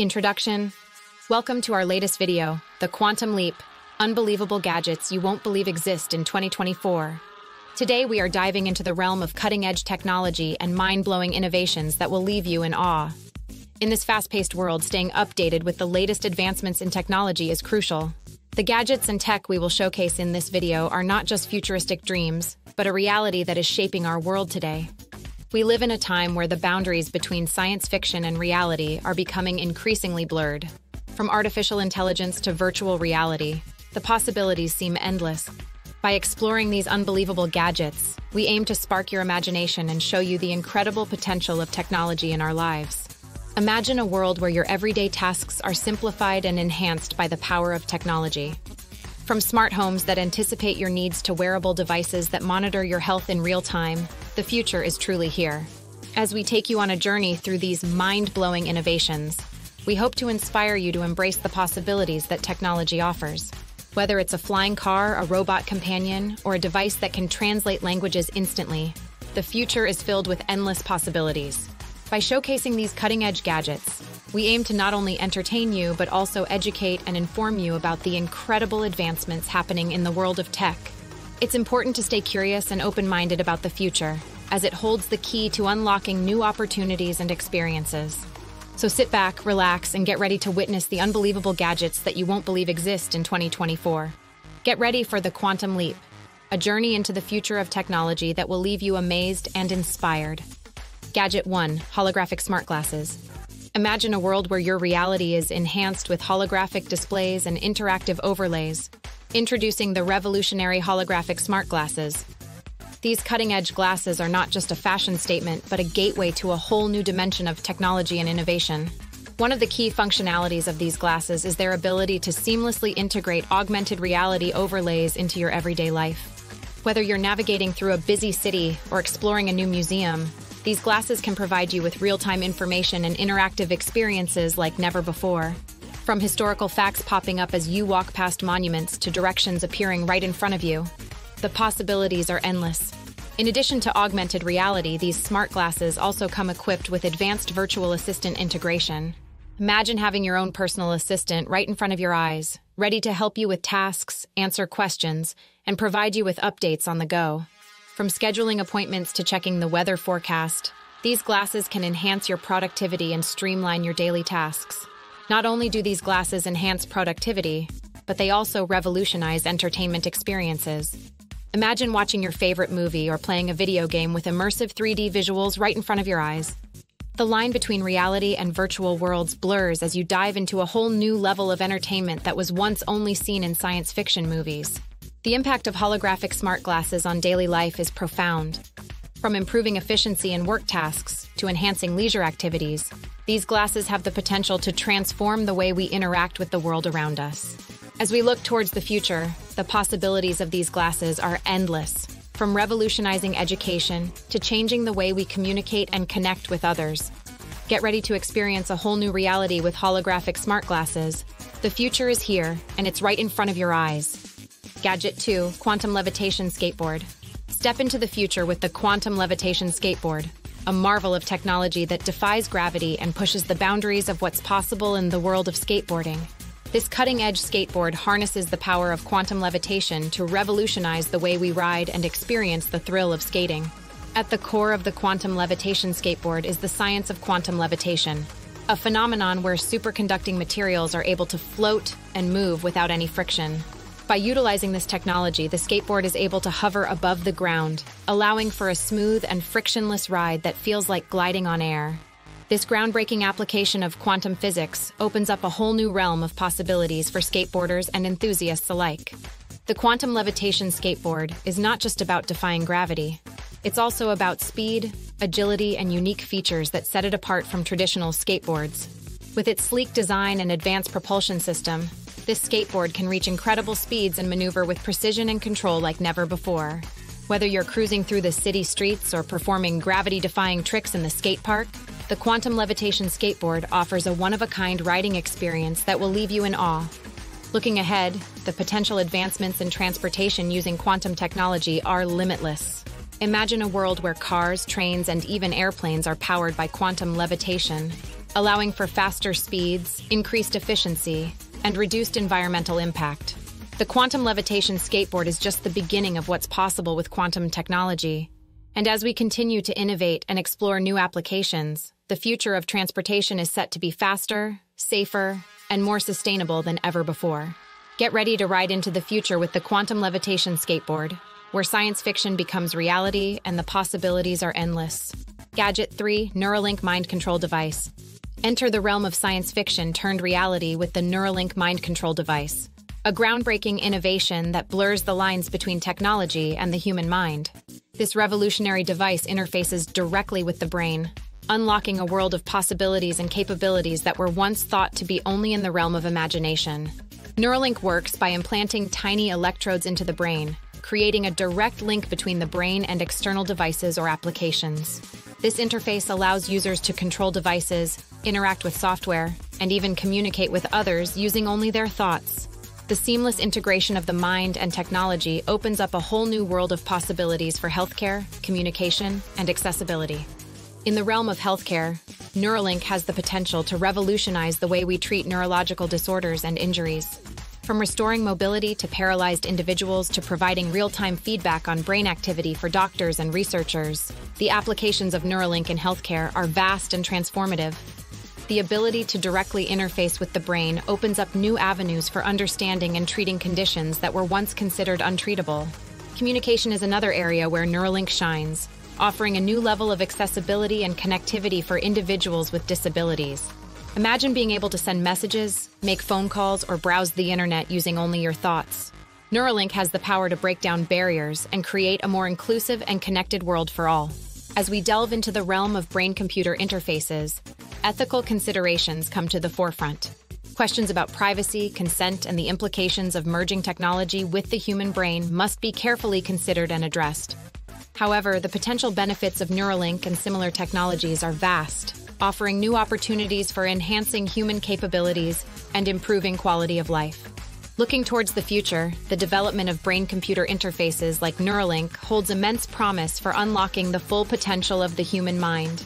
Introduction. Welcome to our latest video, The Quantum Leap, Unbelievable Gadgets You Won't Believe Exist in 2024. Today we are diving into the realm of cutting-edge technology and mind-blowing innovations that will leave you in awe. In this fast-paced world, staying updated with the latest advancements in technology is crucial. The gadgets and tech we will showcase in this video are not just futuristic dreams, but a reality that is shaping our world today. We live in a time where the boundaries between science fiction and reality are becoming increasingly blurred. From artificial intelligence to virtual reality, the possibilities seem endless. By exploring these unbelievable gadgets, we aim to spark your imagination and show you the incredible potential of technology in our lives. Imagine a world where your everyday tasks are simplified and enhanced by the power of technology. From smart homes that anticipate your needs to wearable devices that monitor your health in real time, the future is truly here. As we take you on a journey through these mind-blowing innovations, we hope to inspire you to embrace the possibilities that technology offers. Whether it's a flying car, a robot companion, or a device that can translate languages instantly, the future is filled with endless possibilities. By showcasing these cutting-edge gadgets, we aim to not only entertain you, but also educate and inform you about the incredible advancements happening in the world of tech. It's important to stay curious and open-minded about the future, as it holds the key to unlocking new opportunities and experiences. So sit back, relax, and get ready to witness the unbelievable gadgets that you won't believe exist in 2024. Get ready for The Quantum Leap, a journey into the future of technology that will leave you amazed and inspired. Gadget 1. Holographic smart glasses. Imagine a world where your reality is enhanced with holographic displays and interactive overlays. Introducing the revolutionary holographic smart glasses. These cutting-edge glasses are not just a fashion statement, but a gateway to a whole new dimension of technology and innovation. One of the key functionalities of these glasses is their ability to seamlessly integrate augmented reality overlays into your everyday life. Whether you're navigating through a busy city or exploring a new museum, these glasses can provide you with real-time information and interactive experiences like never before. From historical facts popping up as you walk past monuments to directions appearing right in front of you, the possibilities are endless. In addition to augmented reality, these smart glasses also come equipped with advanced virtual assistant integration. Imagine having your own personal assistant right in front of your eyes, ready to help you with tasks, answer questions, and provide you with updates on the go. From scheduling appointments to checking the weather forecast, these glasses can enhance your productivity and streamline your daily tasks. Not only do these glasses enhance productivity, but they also revolutionize entertainment experiences. Imagine watching your favorite movie or playing a video game with immersive 3D visuals right in front of your eyes. The line between reality and virtual worlds blurs as you dive into a whole new level of entertainment that was once only seen in science fiction movies. The impact of holographic smart glasses on daily life is profound. From improving efficiency in work tasks to enhancing leisure activities, these glasses have the potential to transform the way we interact with the world around us. As we look towards the future, the possibilities of these glasses are endless. From revolutionizing education to changing the way we communicate and connect with others. Get ready to experience a whole new reality with holographic smart glasses. The future is here, and it's right in front of your eyes. Gadget 2. Quantum levitation skateboard. Step into the future with the quantum levitation skateboard, a marvel of technology that defies gravity and pushes the boundaries of what's possible in the world of skateboarding. This cutting-edge skateboard harnesses the power of quantum levitation to revolutionize the way we ride and experience the thrill of skating. At the core of the quantum levitation skateboard is the science of quantum levitation, a phenomenon where superconducting materials are able to float and move without any friction. By utilizing this technology, the skateboard is able to hover above the ground, allowing for a smooth and frictionless ride that feels like gliding on air. This groundbreaking application of quantum physics opens up a whole new realm of possibilities for skateboarders and enthusiasts alike. The quantum levitation skateboard is not just about defying gravity. It's also about speed, agility, and unique features that set it apart from traditional skateboards. With its sleek design and advanced propulsion system, this skateboard can reach incredible speeds and maneuver with precision and control like never before. Whether you're cruising through the city streets or performing gravity-defying tricks in the skate park, the Quantum Levitation Skateboard offers a one-of-a-kind riding experience that will leave you in awe. Looking ahead, the potential advancements in transportation using quantum technology are limitless. Imagine a world where cars, trains, and even airplanes are powered by quantum levitation, allowing for faster speeds, increased efficiency, and reduced environmental impact. The quantum levitation skateboard is just the beginning of what's possible with quantum technology. And as we continue to innovate and explore new applications, the future of transportation is set to be faster, safer, and more sustainable than ever before. Get ready to ride into the future with the quantum levitation skateboard, where science fiction becomes reality and the possibilities are endless. Gadget 3, Neuralink mind control device. Enter the realm of science fiction turned reality with the Neuralink mind control device, a groundbreaking innovation that blurs the lines between technology and the human mind. This revolutionary device interfaces directly with the brain, unlocking a world of possibilities and capabilities that were once thought to be only in the realm of imagination. Neuralink works by implanting tiny electrodes into the brain, creating a direct link between the brain and external devices or applications. This interface allows users to control devices, interact with software, and even communicate with others using only their thoughts. The seamless integration of the mind and technology opens up a whole new world of possibilities for healthcare, communication, and accessibility. In the realm of healthcare, Neuralink has the potential to revolutionize the way we treat neurological disorders and injuries. From restoring mobility to paralyzed individuals to providing real-time feedback on brain activity for doctors and researchers, the applications of Neuralink in healthcare are vast and transformative. The ability to directly interface with the brain opens up new avenues for understanding and treating conditions that were once considered untreatable. Communication is another area where Neuralink shines, offering a new level of accessibility and connectivity for individuals with disabilities. Imagine being able to send messages, make phone calls, or browse the internet using only your thoughts. Neuralink has the power to break down barriers and create a more inclusive and connected world for all. As we delve into the realm of brain-computer interfaces, ethical considerations come to the forefront. Questions about privacy, consent, and the implications of merging technology with the human brain must be carefully considered and addressed. However, the potential benefits of Neuralink and similar technologies are vast, offering new opportunities for enhancing human capabilities and improving quality of life. Looking towards the future, the development of brain-computer interfaces like Neuralink holds immense promise for unlocking the full potential of the human mind.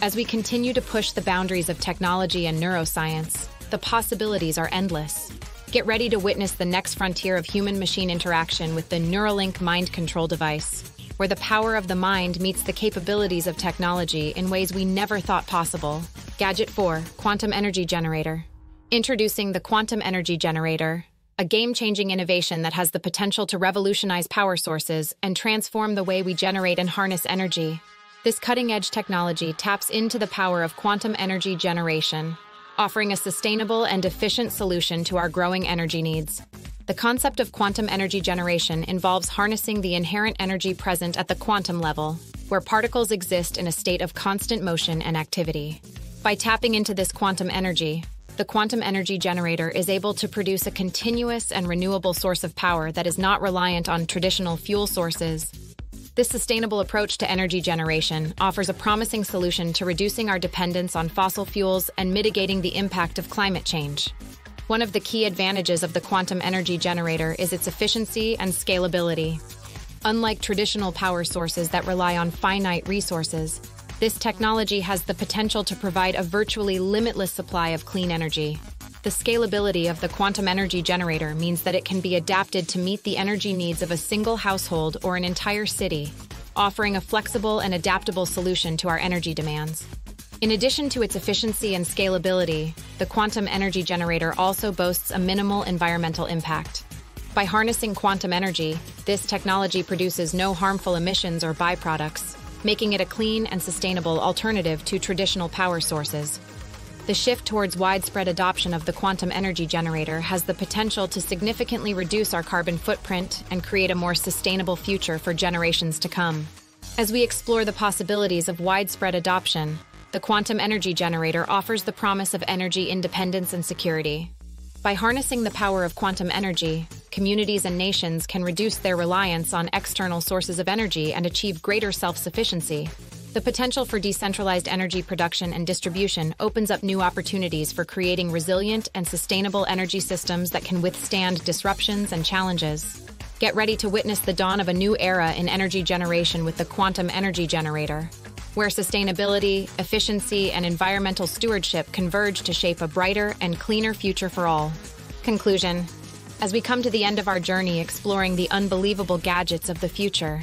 As we continue to push the boundaries of technology and neuroscience, the possibilities are endless. Get ready to witness the next frontier of human-machine interaction with the Neuralink mind control device, where the power of the mind meets the capabilities of technology in ways we never thought possible. Gadget 4, Quantum Energy Generator. Introducing the Quantum Energy Generator, a game-changing innovation that has the potential to revolutionize power sources and transform the way we generate and harness energy. This cutting-edge technology taps into the power of quantum energy generation, offering a sustainable and efficient solution to our growing energy needs. The concept of quantum energy generation involves harnessing the inherent energy present at the quantum level, where particles exist in a state of constant motion and activity. By tapping into this quantum energy, the quantum energy generator is able to produce a continuous and renewable source of power that is not reliant on traditional fuel sources. This sustainable approach to energy generation offers a promising solution to reducing our dependence on fossil fuels and mitigating the impact of climate change. One of the key advantages of the quantum energy generator is its efficiency and scalability. Unlike traditional power sources that rely on finite resources, this technology has the potential to provide a virtually limitless supply of clean energy. The scalability of the quantum energy generator means that it can be adapted to meet the energy needs of a single household or an entire city, offering a flexible and adaptable solution to our energy demands. In addition to its efficiency and scalability, the quantum energy generator also boasts a minimal environmental impact. By harnessing quantum energy, this technology produces no harmful emissions or byproducts, making it a clean and sustainable alternative to traditional power sources. The shift towards widespread adoption of the quantum energy generator has the potential to significantly reduce our carbon footprint and create a more sustainable future for generations to come. As we explore the possibilities of widespread adoption, the quantum energy generator offers the promise of energy independence and security. By harnessing the power of quantum energy, communities and nations can reduce their reliance on external sources of energy and achieve greater self-sufficiency. The potential for decentralized energy production and distribution opens up new opportunities for creating resilient and sustainable energy systems that can withstand disruptions and challenges. Get ready to witness the dawn of a new era in energy generation with the quantum energy generator. where sustainability, efficiency, and environmental stewardship converge to shape a brighter and cleaner future for all. Conclusion. As we come to the end of our journey exploring the unbelievable gadgets of the future,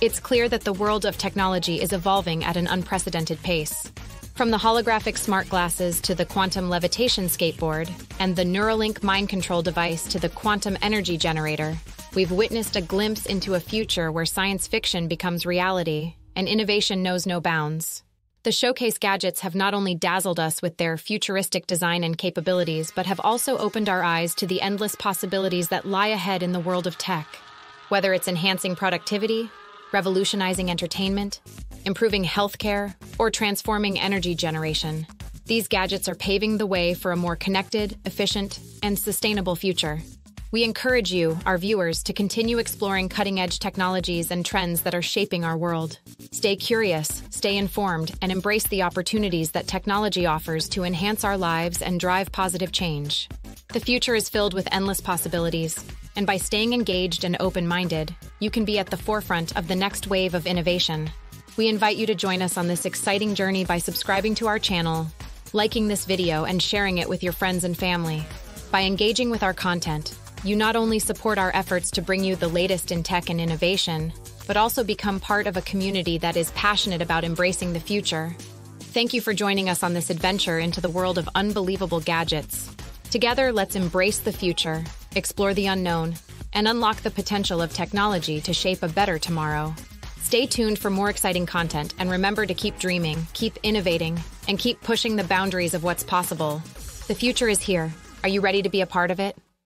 it's clear that the world of technology is evolving at an unprecedented pace. From the holographic smart glasses to the quantum levitation skateboard and the Neuralink mind control device to the quantum energy generator, we've witnessed a glimpse into a future where science fiction becomes reality and innovation knows no bounds. The showcase gadgets have not only dazzled us with their futuristic design and capabilities, but have also opened our eyes to the endless possibilities that lie ahead in the world of tech. Whether it's enhancing productivity, revolutionizing entertainment, improving healthcare, or transforming energy generation, these gadgets are paving the way for a more connected, efficient, and sustainable future. We encourage you, our viewers, to continue exploring cutting-edge technologies and trends that are shaping our world. Stay curious, stay informed, and embrace the opportunities that technology offers to enhance our lives and drive positive change. The future is filled with endless possibilities, and by staying engaged and open-minded, you can be at the forefront of the next wave of innovation. We invite you to join us on this exciting journey by subscribing to our channel, liking this video, and sharing it with your friends and family. By engaging with our content, you not only support our efforts to bring you the latest in tech and innovation, but also become part of a community that is passionate about embracing the future. Thank you for joining us on this adventure into the world of unbelievable gadgets. Together, let's embrace the future, explore the unknown, and unlock the potential of technology to shape a better tomorrow. Stay tuned for more exciting content, and remember to keep dreaming, keep innovating, and keep pushing the boundaries of what's possible. The future is here. Are you ready to be a part of it?